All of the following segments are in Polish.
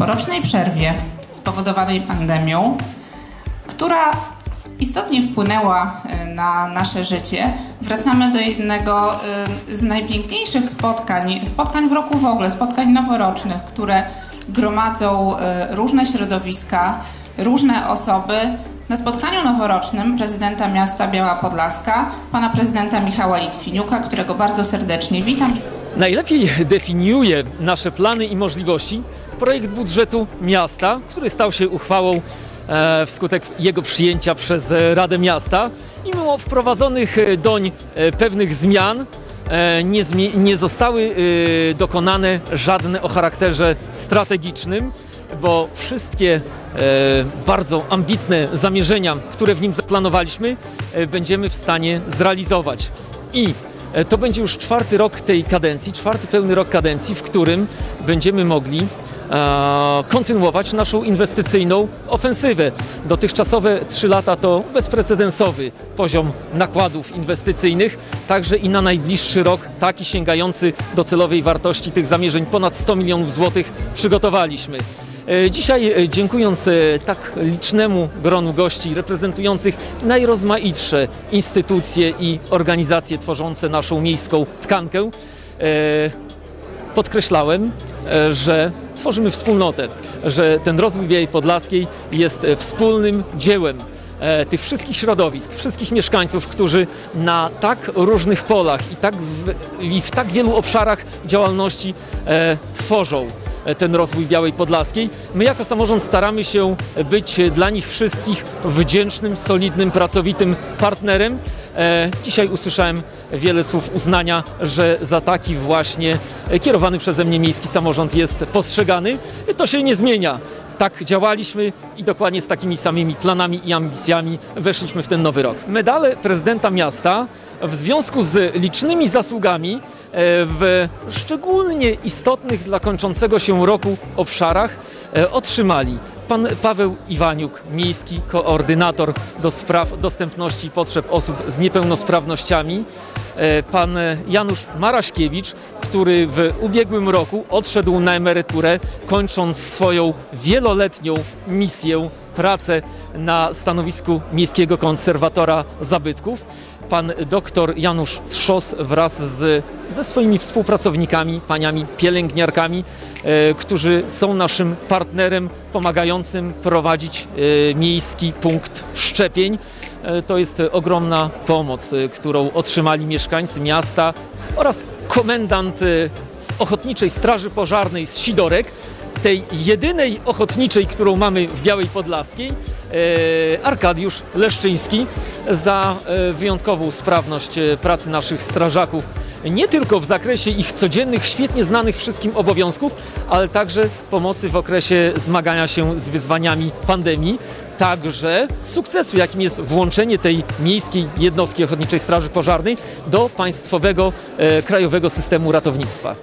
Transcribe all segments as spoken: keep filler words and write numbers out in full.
Po rocznej przerwie spowodowanej pandemią, która istotnie wpłynęła na nasze życie, wracamy do jednego z najpiękniejszych spotkań, spotkań w roku w ogóle, spotkań noworocznych, które gromadzą różne środowiska, różne osoby. Na spotkaniu noworocznym prezydenta miasta Biała Podlaska, pana prezydenta Michała Litwiniuka, którego bardzo serdecznie witam. Najlepiej definiuje nasze plany i możliwości projekt budżetu miasta, który stał się uchwałą wskutek jego przyjęcia przez Radę Miasta i mimo wprowadzonych doń pewnych zmian nie, nie zostały dokonane żadne o charakterze strategicznym, bo wszystkie bardzo ambitne zamierzenia, które w nim zaplanowaliśmy, będziemy w stanie zrealizować. I to będzie już czwarty rok tej kadencji, czwarty pełny rok kadencji, w którym będziemy mogli kontynuować naszą inwestycyjną ofensywę. Dotychczasowe trzy lata to bezprecedensowy poziom nakładów inwestycyjnych, także i na najbliższy rok taki sięgający docelowej wartości tych zamierzeń ponad sto milionów złotych przygotowaliśmy. Dzisiaj, dziękując tak licznemu gronu gości reprezentujących najrozmaitsze instytucje i organizacje tworzące naszą miejską tkankę, podkreślałem, że tworzymy wspólnotę, że ten rozwój Białej Podlaskiej jest wspólnym dziełem tych wszystkich środowisk, wszystkich mieszkańców, którzy na tak różnych polach i, tak w, i w tak wielu obszarach działalności e, tworzą ten rozwój Białej Podlaskiej. My jako samorząd staramy się być dla nich wszystkich wdzięcznym, solidnym, pracowitym partnerem. E, dzisiaj usłyszałem wiele słów uznania, że za taki właśnie kierowany przeze mnie miejski samorząd jest postrzegany. To się nie zmienia. Tak działaliśmy i dokładnie z takimi samymi planami i ambicjami weszliśmy w ten nowy rok. Medale prezydenta miasta w związku z licznymi zasługami w szczególnie istotnych dla kończącego się roku obszarach otrzymali pan Paweł Iwaniuk, miejski koordynator do spraw dostępności i potrzeb osób z niepełnosprawnościami, pan Janusz Maraszkiewicz, który w ubiegłym roku odszedł na emeryturę, kończąc swoją wieloletnią misję, pracę na stanowisku Miejskiego Konserwatora Zabytków. Pan doktor Janusz Trzos wraz z, ze swoimi współpracownikami, paniami pielęgniarkami, e, którzy są naszym partnerem pomagającym prowadzić e, miejski punkt szczepień. E, to jest ogromna pomoc, e, którą otrzymali mieszkańcy miasta oraz komendant e, z Ochotniczej Straży Pożarnej z Sidorek, tej jedynej ochotniczej, którą mamy w Białej Podlaskiej, Arkadiusz Leszczyński, za wyjątkową sprawność pracy naszych strażaków, nie tylko w zakresie ich codziennych, świetnie znanych wszystkim obowiązków, ale także pomocy w okresie zmagania się z wyzwaniami pandemii, także sukcesu, jakim jest włączenie tej miejskiej jednostki Ochotniczej Straży Pożarnej do państwowego, krajowego systemu ratownictwa.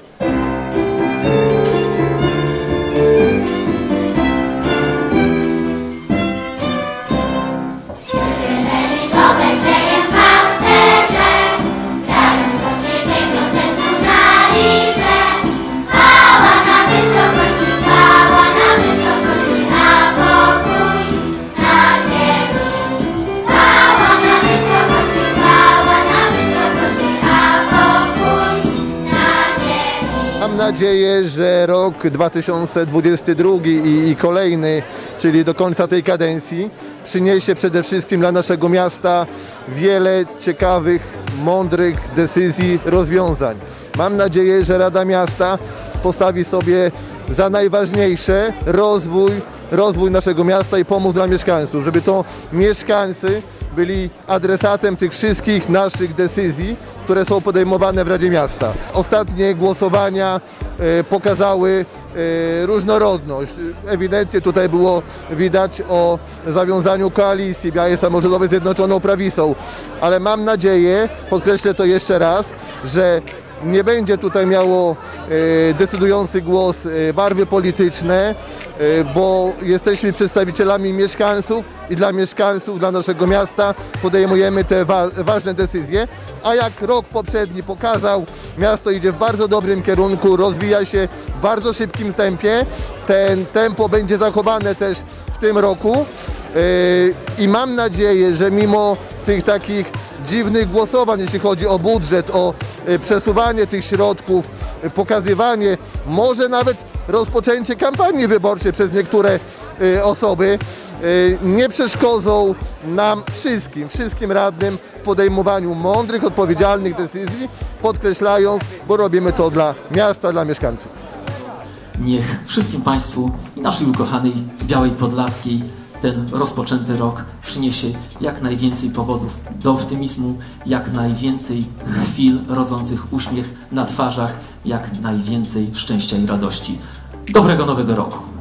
Mam nadzieję, że rok dwa tysiące dwudziesty drugi i, i kolejny, czyli do końca tej kadencji, przyniesie przede wszystkim dla naszego miasta wiele ciekawych, mądrych decyzji, rozwiązań. Mam nadzieję, że Rada Miasta postawi sobie za najważniejsze rozwój, rozwój naszego miasta i pomoc dla mieszkańców, żeby to mieszkańcy byli adresatem tych wszystkich naszych decyzji, które są podejmowane w Radzie Miasta. Ostatnie głosowania pokazały różnorodność. Ewidentnie tutaj było widać o zawiązaniu koalicji Białej Samorządowej z Zjednoczoną Prawicą, ale mam nadzieję, podkreślę to jeszcze raz, że nie będzie tutaj miało decydujący głos barwy polityczne, bo jesteśmy przedstawicielami mieszkańców i dla mieszkańców, dla naszego miasta podejmujemy te wa ważne decyzje. A jak rok poprzedni pokazał, miasto idzie w bardzo dobrym kierunku, rozwija się w bardzo szybkim tempie. Ten tempo będzie zachowane też w tym roku i mam nadzieję, że mimo tych takich dziwnych głosowań, jeśli chodzi o budżet, o przesuwanie tych środków, pokazywanie, może nawet rozpoczęcie kampanii wyborczej przez niektóre osoby, nie przeszkodzą nam wszystkim, wszystkim radnym w podejmowaniu mądrych, odpowiedzialnych decyzji, podkreślając, bo robimy to dla miasta, dla mieszkańców. Niech wszystkim Państwu i naszej ukochanej Białej Podlaskiej ten rozpoczęty rok przyniesie jak najwięcej powodów do optymizmu, jak najwięcej chwil rodzących uśmiech na twarzach, jak najwięcej szczęścia i radości. Dobrego Nowego Roku!